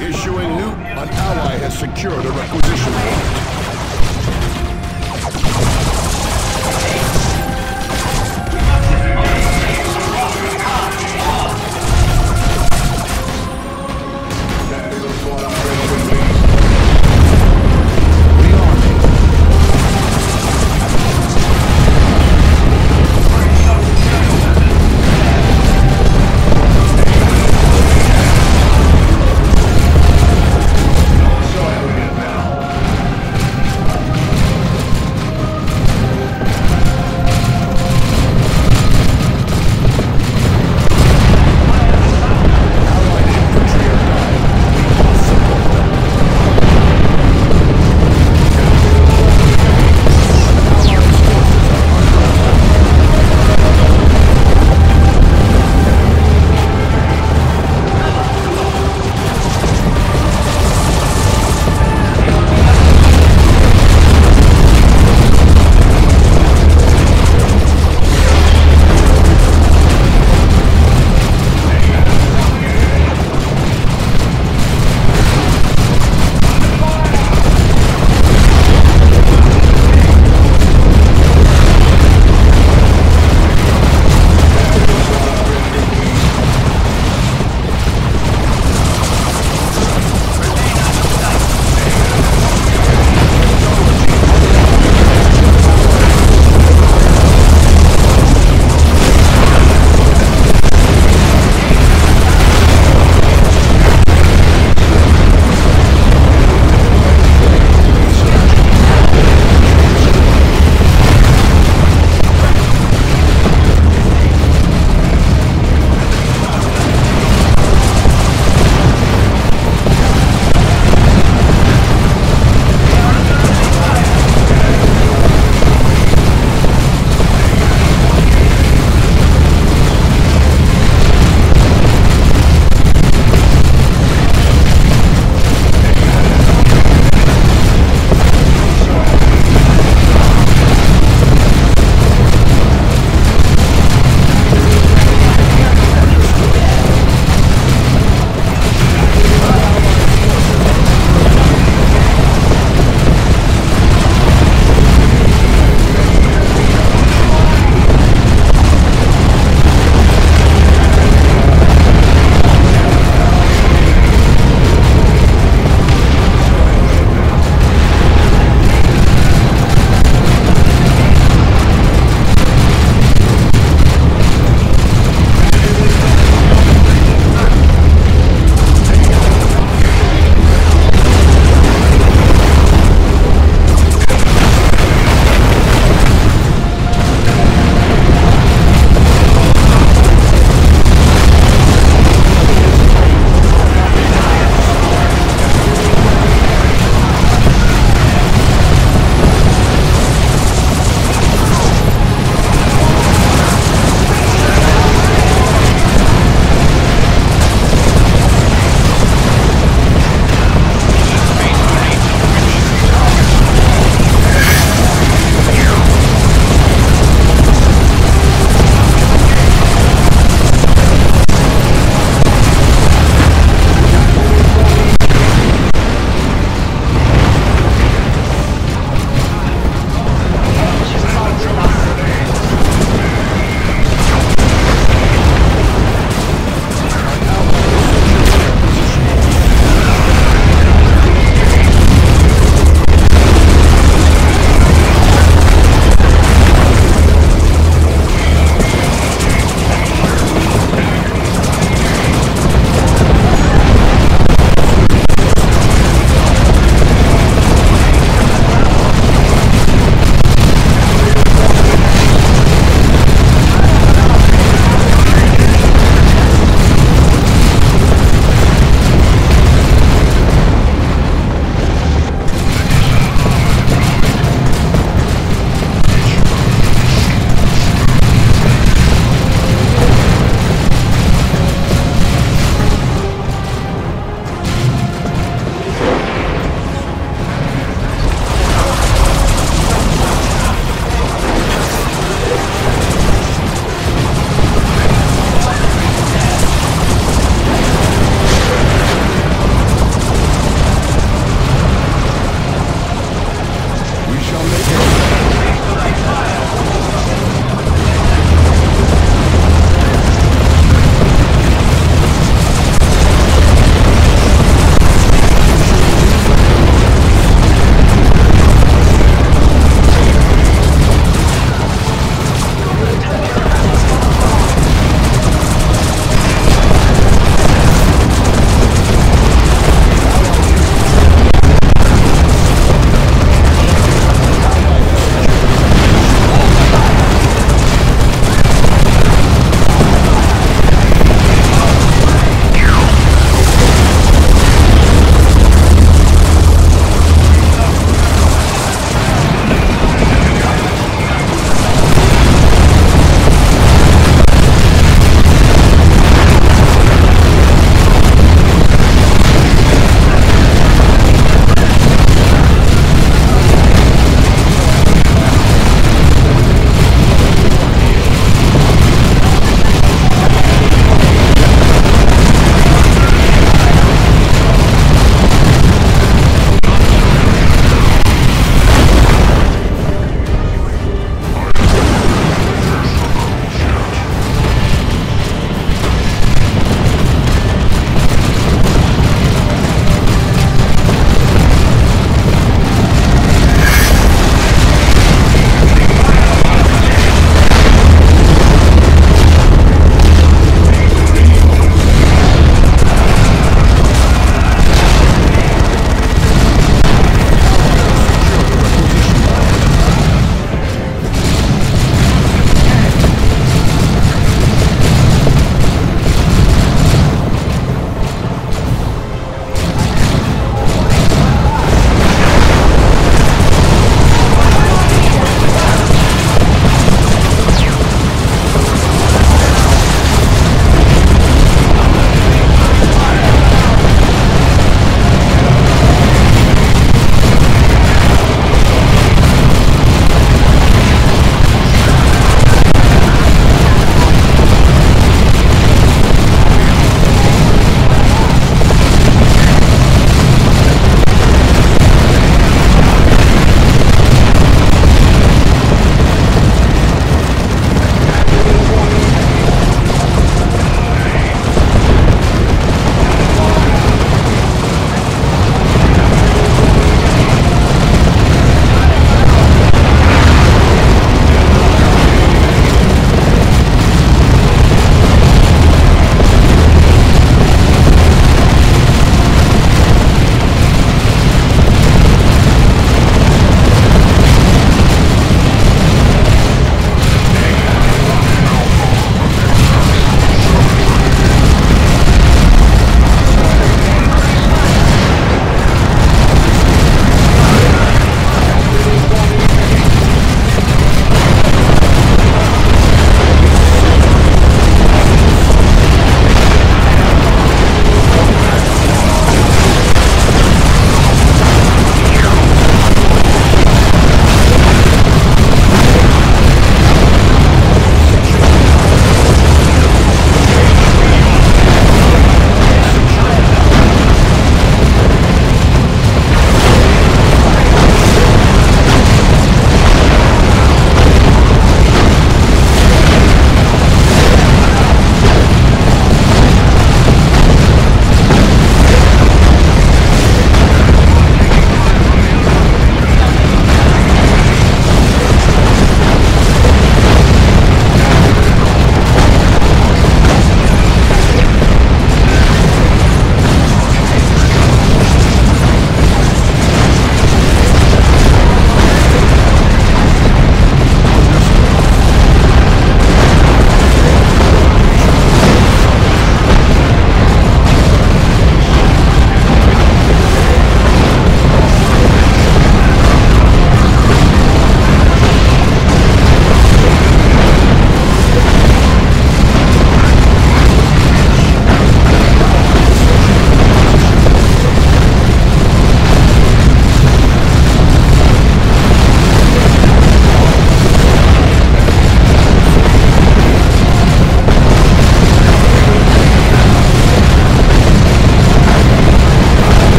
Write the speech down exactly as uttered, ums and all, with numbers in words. Issuing new... An ally has secured a requisition point.